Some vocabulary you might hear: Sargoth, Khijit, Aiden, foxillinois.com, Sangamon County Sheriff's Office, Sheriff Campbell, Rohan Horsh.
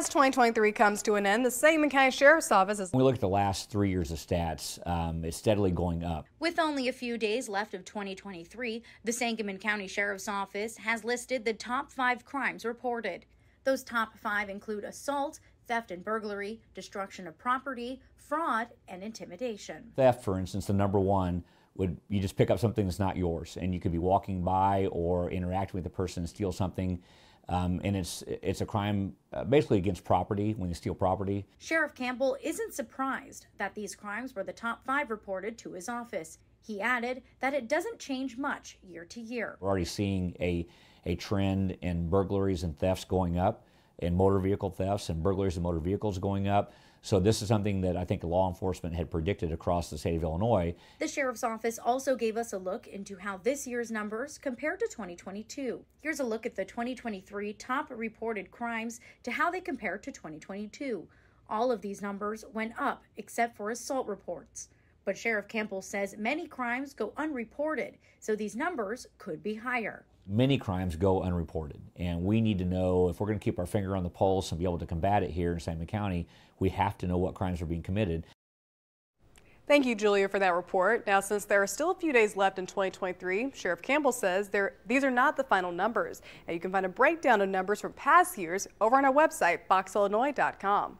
as 2023 comes to an end, the Sangamon County Sheriff's Office is... When we look at the last 3 years of stats, it's steadily going up. With only a few days left of 2023, the Sangamon County Sheriff's Office has listed the top 5 crimes reported. Those top 5 include assault, theft and burglary, destruction of property, fraud, and intimidation. Theft, for instance, the number 1 would you just pick up something that's not yours, and you could be walking by or interacting with a person and steal something. And it's a crime basically against property when you steal property. Sheriff Campbell isn't surprised that these crimes were the top 5 reported to his office. He added that it doesn't change much year to year. We're already seeing a trend in burglaries and thefts going up, and motor vehicle thefts and burglaries of motor vehicles going up. So this is something that I think law enforcement had predicted across the state of Illinois. The Sheriff's Office also gave us a look into how this year's numbers compared to 2022. Here's a look at the 2023 top reported crimes to how they compare to 2022. All of these numbers went up except for assault reports. But Sheriff Campbell says many crimes go unreported, so these numbers could be higher. Many crimes go unreported, and we need to know, if we're going to keep our finger on the pulse and be able to combat it here in Sangamon County, we have to know what crimes are being committed. Thank you, Julia, for that report. Now, since there are still a few days left in 2023, Sheriff Campbell says these are not the final numbers. Now, you can find a breakdown of numbers from past years over on our website, foxillinois.com.